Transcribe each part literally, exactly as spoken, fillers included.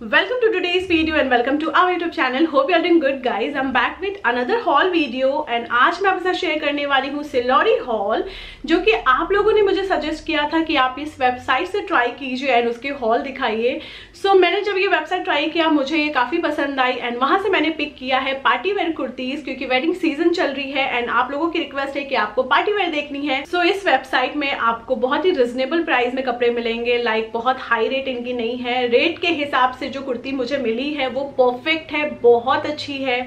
Welcome to today's video and welcome to our YouTube channel. Hope you are doing good guys. I'm back with another haul video and आज मैं आपके साथ share करने वाली हूँ सिलौरी hall, जो कि आप लोगों ने मुझे सजेस्ट किया था कि आप इस वेबसाइट से ट्राई कीजिए एंड उसके हॉल दिखाइए. सो so, मैंने जब ये वेबसाइट ट्राई किया मुझे ये काफ़ी पसंद आई एंड वहाँ से मैंने पिक किया है पार्टी वेयर कुर्तीज़, क्योंकि वेडिंग सीजन चल रही है एंड आप लोगों की रिक्वेस्ट है कि आपको पार्टी वेयर देखनी है. सो so, इस वेबसाइट में आपको बहुत ही रिजनेबल प्राइस में कपड़े मिलेंगे. लाइक बहुत हाई रेट इनकी नहीं है. रेट के हिसाब जो कुर्ती मुझे मिली है वो परफेक्ट है, बहुत अच्छी है.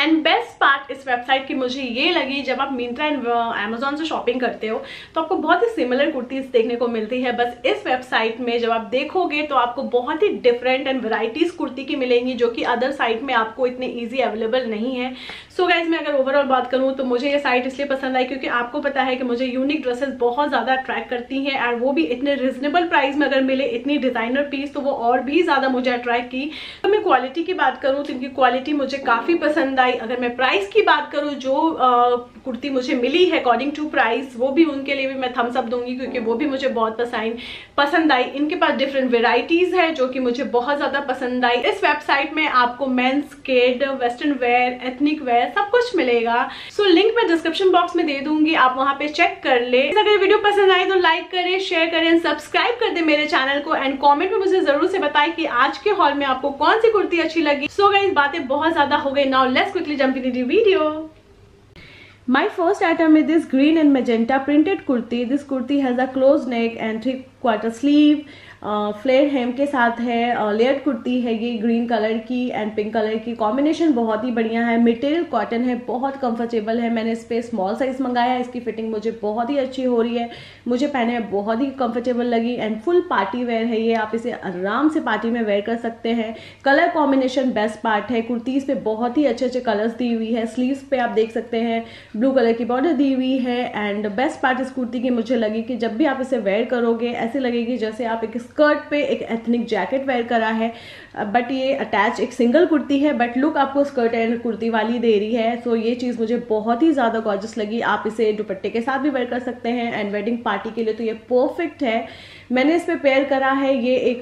एंड बेस्ट पार्ट इस वेबसाइट की मुझे ये लगी, जब आप मिंत्रा एंड अमेजोन से शॉपिंग करते हो तो आपको बहुत ही सिमिलर कुर्तीज़ देखने को मिलती है. बस इस वेबसाइट में जब आप देखोगे तो आपको बहुत ही डिफरेंट एंड वैरायटीज़ कुर्ती की मिलेंगी, जो कि अदर साइट में आपको इतने ईजी अवेलेबल नहीं है. सो so गाइज मैं अगर ओवरऑल बात करूँ तो मुझे ये साइट इसलिए पसंद आई क्योंकि आपको पता है कि मुझे यूनिक ड्रेसेस बहुत ज़्यादा अट्रैक्ट करती हैं एंड वो भी इतने रिजनेबल प्राइस में अगर मिले इतनी डिज़ाइनर पीस तो वो और भी ज़्यादा मुझे अट्रैक्ट की. तो मैं क्वालिटी की बात करूँ तो इनकी क्वालिटी मुझे काफ़ी पसंद आई. अगर मैं प्राइस की बात करूं, जो आ, कुर्ती मुझे मिली है अकॉर्डिंग टू प्राइस, वो भी उनके लिए भी मैं थम्स अप दूंगी क्योंकि वो भी मुझे बहुत पसंद पसंद आई. इनके पास डिफरेंट वेराइटीज है जो कि मुझे बहुत ज़्यादा पसंद आई. इस वेबसाइट में आपको men's, kid, western wear, ethnic wear सब कुछ मिलेगा. सो so, लिंक मैं डिस्क्रिप्शन बॉक्स में दे दूंगी, आप वहाँ पे चेक कर ले. अगर वीडियो पसंद आए तो लाइक करें, शेयर करें एंड सब्सक्राइब कर दे मेरे चैनल को. एंड कॉमेंट में मुझे जरूर से बताएं कि आज के हॉल में आपको कौन सी कुर्ती अच्छी लगी. सो गाइस बातें बहुत ज़्यादा हो गई. Now let's quickly jump into the video. My first item is this green and magenta printed kurti. This kurti has a closed neck and three quarter sleeve, flare hem के साथ है. Layered kurti है ये, ग्रीन कलर की and pink colour की combination बहुत ही बढ़िया है. मटेरियल कॉटन है, बहुत कंफर्टेबल है. मैंने इस पर स्मॉल साइज मंगाया है. इसकी फिटिंग मुझे बहुत ही अच्छी हो रही है, मुझे पहने में बहुत ही कंफर्टेबल लगी एंड फुल पार्टी वेयर है ये. आप इसे आराम से पार्टी में वेयर कर सकते हैं. कलर कॉम्बिनेशन बेस्ट पार्ट है. कुर्तीज़ पे बहुत ही अच्छे अच्छे कलर्स दी हुई है. स्लीव्स पे आप देख सकते हैं ब्लू कलर की बॉर्डर दी हुई है. एंड बेस्ट पार्ट इस कुर्ती की मुझे लगी कि जब भी आप इसे वेयर करोगे ऐसे लगेगी जैसे आप एक स्कर्ट पे एक एथनिक जैकेट वेयर करा है. बट ये अटैच एक सिंगल कुर्ती है, बट लुक आपको स्कर्ट एंड कुर्ती वाली दे रही है. सो so, ये चीज़ मुझे बहुत ही ज़्यादा गॉर्जियस लगी. आप इसे दुपट्टे के साथ भी वेयर कर सकते हैं एंड वेडिंग पार्टी के लिए तो ये परफेक्ट है. मैंने इस पर पेयर करा है ये एक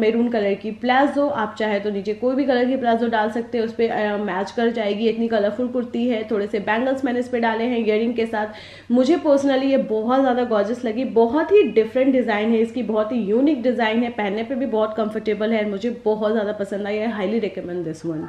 मेरून कलर की प्लाजो. आप चाहे तो नीचे कोई भी कलर की प्लाजो डाल सकते हैं, उस पर मैच कर जाएगी. इतनी कलरफुल कुर्ती है. थोड़े से बैंगल्स मैंने इस पर डाले हैं ईयररिंग के साथ. मुझे पर्सनली ये बहुत ज़्यादा गॉर्जियस लगी. बहुत ही डिफरेंट डिज़ाइन है इसकी, बहुत ही यूनिक डिज़ाइन है. पहनने पे भी बहुत कंफर्टेबल है. मुझे बहुत ज़्यादा पसंद आई है. Highly recommend this one.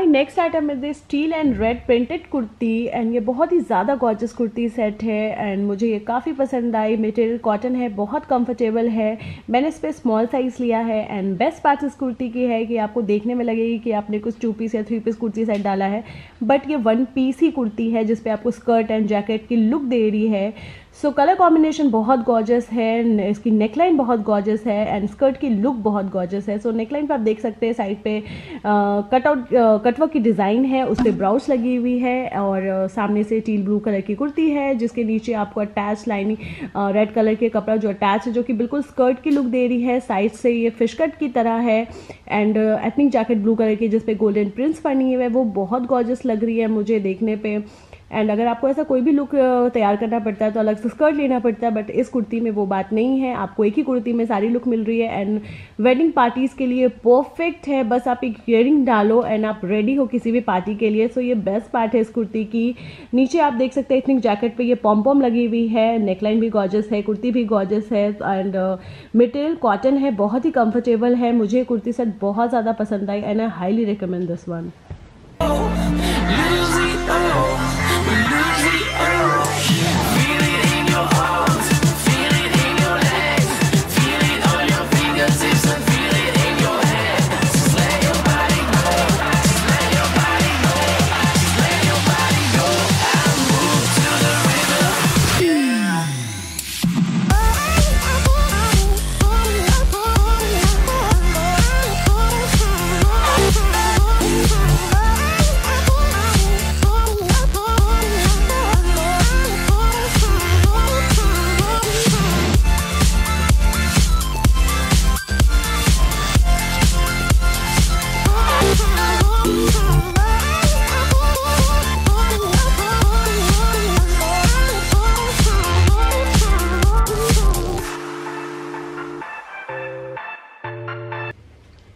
Next item is this steel and red printed kurti and ये बहुत ही ज़्यादा गॉर्जियस कुर्ती सेट है एंड मुझे ये काफ़ी पसंद आई. मटेरियल कॉटन है, बहुत कंफर्टेबल है. मैंने इस पर स्मॉल साइज लिया है एंड बेस्ट पार्ट इस कुर्ती की है कि आपको देखने में लगेगी कि आपने कुछ टू पीस या थ्री पीस कुर्ती सेट डाला है, बट ये वन पीस ही कुर्ती है जिसपे आपको स्कर्ट एंड जैकेट की लुक दे रही है. सो कलर कॉम्बिनेशन बहुत गॉर्जियस है, इसकी नेकलाइन बहुत गॉर्जियस है एंड स्कर्ट की लुक बहुत गॉर्जियस है. सो so, नेकलाइन पर आप देख सकते हैं साइड पे कटआउट कटवर्क की डिज़ाइन है, उस पर ब्राउच लगी हुई है और uh, सामने से टील ब्लू कलर की कुर्ती है जिसके नीचे आपको अटैच लाइनिंग रेड कलर के कपड़ा जो अटैच है जो कि बिल्कुल स्कर्ट की लुक दे रही है. साइड से ये फिश कट की तरह है and ethnic jacket blue colour की जिसपे गोल्डन प्रिंट्स बनी हुए, वो बहुत गॉर्जियस लग रही है मुझे देखने पर. एंड अगर आपको ऐसा कोई भी लुक तैयार करना पड़ता है तो अलग से स्कर्ट लेना पड़ता है, बट इस कुर्ती में वो बात नहीं है. आपको एक ही कुर्ती में सारी लुक मिल रही है एंड वेडिंग पार्टीज़ के लिए परफेक्ट है. बस आप एक ईयररिंग डालो एंड आप रेडी हो किसी भी पार्टी के लिए. सो so ये बेस्ट पार्ट है इस कुर्ती की. नीचे आप देख सकते हैं इतनी जैकेट पर ये पॉम पॉम लगी हुई है. नेकलाइन भी गॉर्जियस है, कुर्ती भी गॉर्जियस है एंड मटेरियल कॉटन है, बहुत ही कम्फर्टेबल है. मुझे कुर्ती सेट बहुत ज़्यादा पसंद आई and I highly recommend this one. Bye.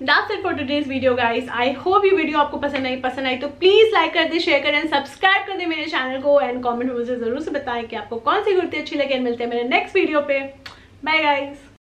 that's it for today's video guys. I hope ये वीडियो आपको पसंद आई पसंद आई तो प्लीज लाइक कर दे, शेयर कर एंड सब्सक्राइब कर दे मेरे चैनल को एंड कमेंट में मुझे जरूर से बताएं कि आपको कौन सी कुर्ती अच्छी लगे. मिलते हैं मेरे नेक्स्ट वीडियो पे. Bye guys.